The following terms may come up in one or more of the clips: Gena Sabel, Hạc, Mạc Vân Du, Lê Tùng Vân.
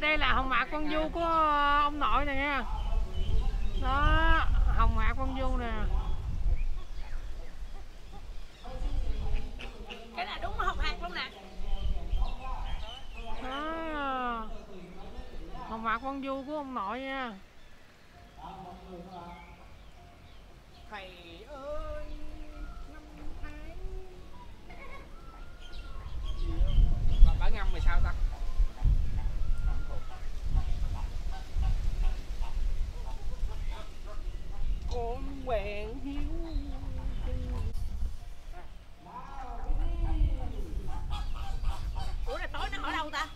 Đây là hồng Mạc Vân Du của ông nội nè nha. Đó, hồng Mạc Vân Du nè. Cái này đúng hồng hạc luôn nè. Đó, hồng Mạc Vân Du của ông nội nha. Thầy ơi, năm tháng. Mà bả ngâm rồi sao ta? Con quen hiếu. Ủa là tối nó ở đâu ta?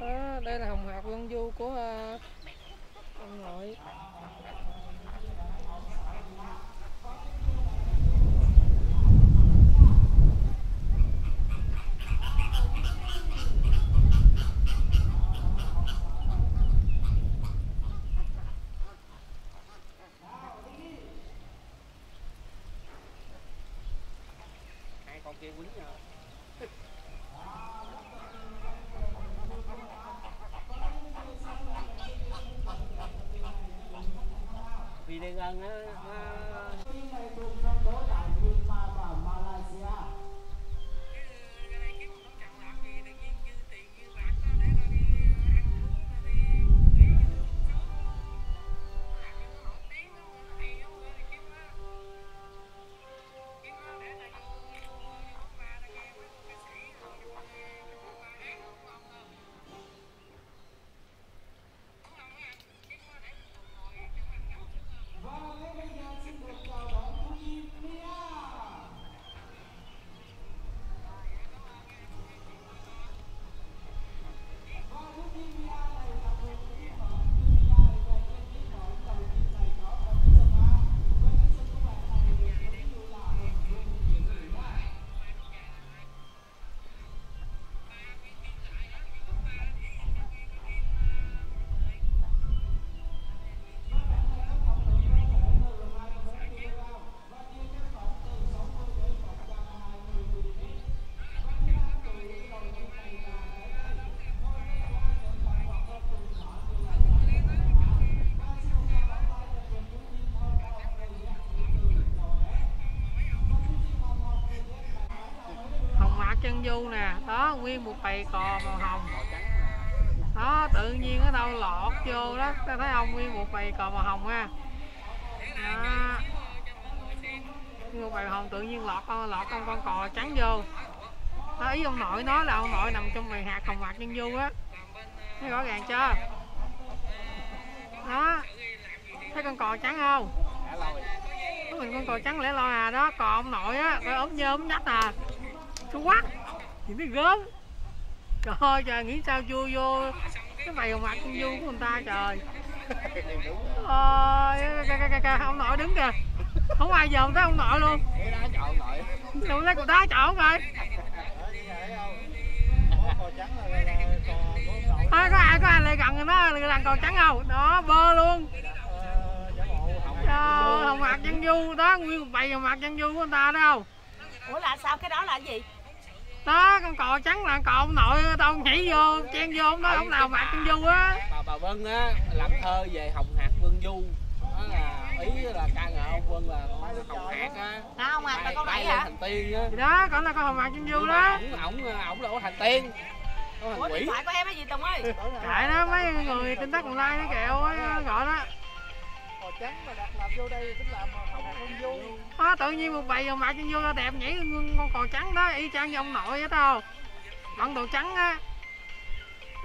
À, đây là hồng Mạc Vân Du của ông nội. Vì đây gần á. Du nè, đó nguyên một bầy cò màu hồng. Đó, tự nhiên ở đâu lọt vô đó, ta thấy không, nguyên một bầy cò màu hồng ha. Đó. Nguyên một bầy hồng tự nhiên lọt con cò trắng vô. Đó, ý ông nội nói là ông nội nằm trong bầy hạt hồng Mạc Vân Du á. Thấy rõ ràng chưa? Đó. Thấy con cò trắng không? Có mình con cò trắng lẻ loi à, đó, cò ông nội á, nó ốm nhơ ốm nách à. Chú quắc, nhìn thấy gớm. Trời ơi, trời, nghĩ sao chui vô cái bầy hồng Mạc Vân Du của người ta trời. Ông nội đứng kìa. Không ai giờ không thấy ông nội luôn. Không thấy cậu đá chọn rồi. Thôi có ai lại gần nó là còn trắng không? Đó, bơ luôn. Trời, hồng Mạc Vân Du đó, nguyên một bầy hồng Mạc Vân Du của người ta đâu. Ủa là sao, cái đó là cái gì? Đó, con cò trắng là cò ông nội, tao nhảy vô, chen vô, ông nói ông nào Mạc Vân Du á. Bà Vân á, làm thơ về hồng hạc Vân Du. Đó là ý là ca ngợi ông Vân là hồng hạc á. Đó, hồng hạc là con bảy hả? Thành tiên á. Đó, còn là con hồng Mạc Vân Du đó. Ổng là ổng thành tiên. Ủa, điện thoại của em á gì Tùng ơi? Tại đó, mấy người tin tắc online nó kẹo á, gọi đó. Cò trắng mà đặt làm vô đây tính là hồng hạc Vân Du. Đó, tự nhiên một bầy hồng Mạc Vân Du đẹp nhảy con cò trắng đó, y chang như ông nội hết đâu. Bận đồ trắng á.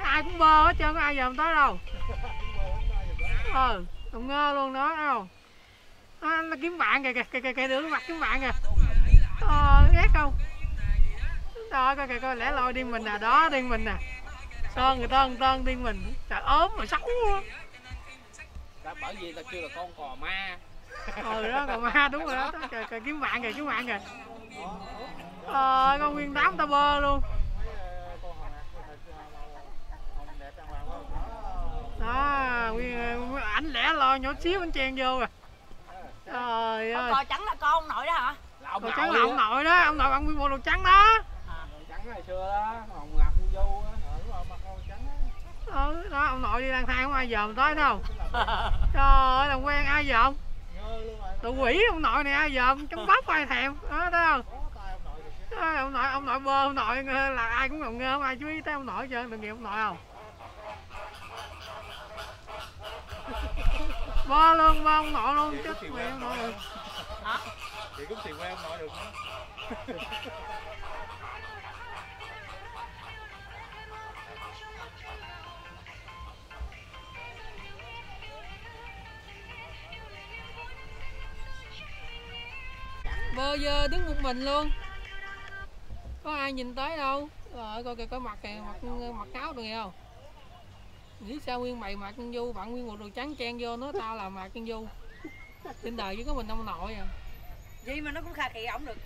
Ai cũng bơ hết trơn, có ai dòm tới đâu. Tùng ngơ luôn đó, thấy không? Đó, nó kiếm bạn kìa, kìa đứa mặt kiếm bạn kìa. Ghét không? Đó, coi lẻ loi điên mình nè, đó điên mình nè. Sơn người tơn điên mình. Trời ốm mà xấu luôn. Bởi vì ta kêu là con cò ma. Đó, cò ma đúng rồi đó. Kìa, kiếm bạn kìa, con nguyên đám ta bơ luôn. trả lo nhỏ xíu anh chen vô rồi. Trời ơi. Cò trắng là con ông nội đó hả? Là ông nội, trắng là ông nội đó, ông nội ông nguyên bộ đồ trắng đó. Đồ trắng ngày xưa đó, ông Mạc Vân Du á, đúng không? Mặc đồ trắng đó. Đó ông nội đi lang thang không ai dòm tới đâu. Trời ơi, làm quen ai dòm? Tụi quỷ ông nội này ai dòm, chống bóc ai thèm, đó thấy không? Ông nội bơ, ông nội là ai cũng ngầm ngơ, không ai chú ý tới ông nội chứ, đừng nghiệp ông nội không? Bơ luôn, bơ ông nội luôn, chết mẹ ông nội được. Hả? Chị cũng tiền quen ông nội được nữa. Bơ giờ đứng một mình luôn, có ai nhìn tới đâu. Rồi coi kìa, coi mặt kìa, mặt cáo được không? Nghĩ sao nguyên mày Mạc Vân Du, bạn nguyên một đồ trắng chen vô, nó tao là Mạc Vân Du. Trên đời chỉ có mình ông nội à. Vậy mà nó cũng kha khịa ổng được.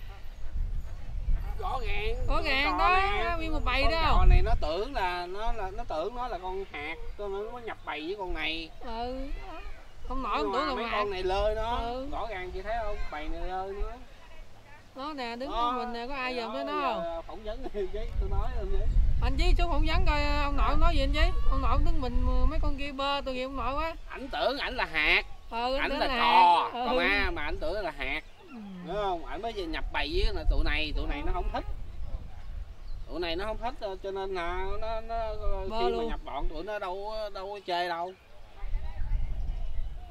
Rõ ràng đó, nguyên một bầy đó. Con trò này nó tưởng là nó tưởng nó là con hạt, nó nhập bầy với con này. Ừ. Không nổi không tưởng là mấy con này lơi nó. Ừ. Rõ ràng chị thấy không? Bầy này lơi nó. Nó nè, đứng của mình nè, có ai dòm tới nó không? Phỏng vấn đi chứ, tôi nói luôn vậy. Anh Chí xuống phỏng vấn coi ông nội nói gì anh Chí. Ông nội đứng mình mấy con kia bơ, tôi ghiền ông nội quá. Ảnh tưởng ảnh là hạt. Ừ, ảnh là cò, còn ma mà ảnh tưởng là hạt. Đúng không? Ảnh mới nhập bầy với tụi này nó không thích. Tụi này nó không thích cho nên là nó khi mà nhập bọn tụi nó đâu có chơi đâu.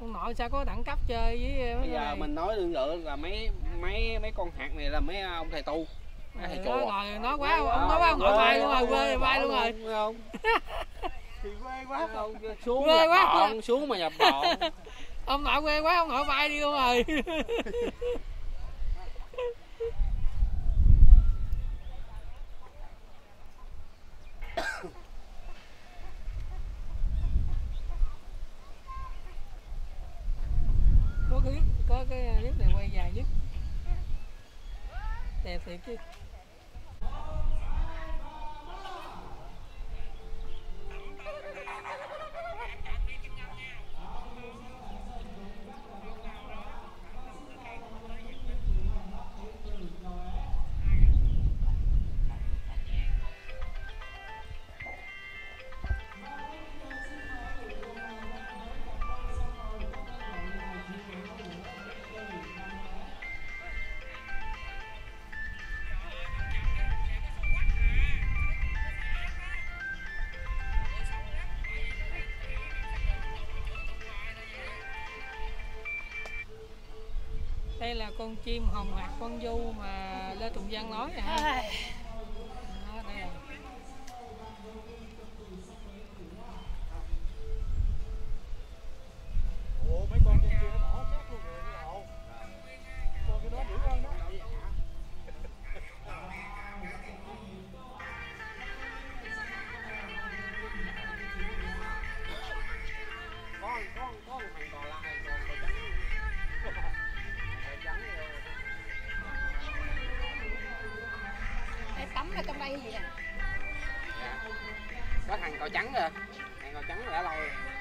Ông nội sao có đẳng cấp chơi với mấy. Bây giờ này mình nói đương sự là mấy con hạt này là mấy ông thầy tu. Mấy thầy chùa. Nói quá ông nói quá ông nội bay luôn rồi, quê bay luôn rồi. Thì quê quá không, xuống mà nhập bọn. Ông nội quê quá ông nội bay đi luôn rồi. Có cái clip này quay dài nhất. Đẹp thiệt chứ. Đây là con chim hồng Mạc Vân Du mà Lê Tùng Vân nói nè. Ủa mấy con kia nó bỏ xác luôn rồi đi hậu. Con cái đó dữ hơn đó. Con thằng còn lại còn trắng. Để tắm ở trong đây gì nè. Có thằng cò trắng rồi. Thằng cò trắng đã lâu rồi.